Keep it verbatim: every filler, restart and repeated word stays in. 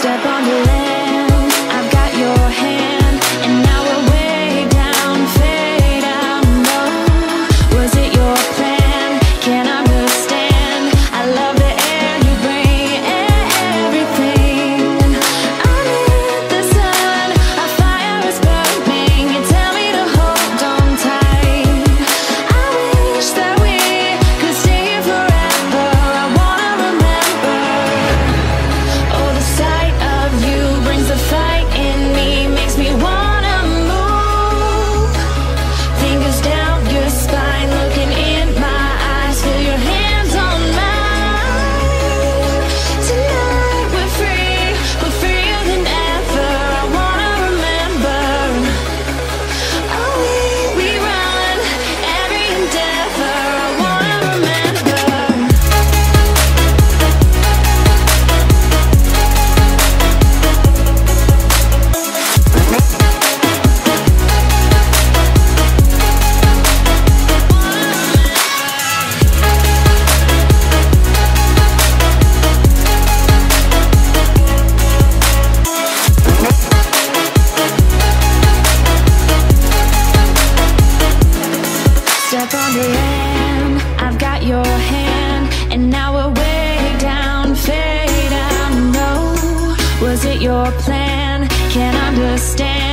step onto land, I've got your hand, and now we're way down, fade out low. Was it your plan? Can't understand. I love the air you bring, everything. I need the sun, a fire is burning. You tell me to hold on tight. I wish that we could stay here forever. I wanna remember. Oh, the sun. You brings the fight in me, makes me wanna move. Fingers down your spine, looking in my eyes, feel your hands on mine. Tonight we're free, we're freer than ever. I wanna remember. Oh, we, we run every endeavor. I wanna remember. Step on the land, I've got your hand, and now we're way down, fade out low. Was it your plan? Can't understand.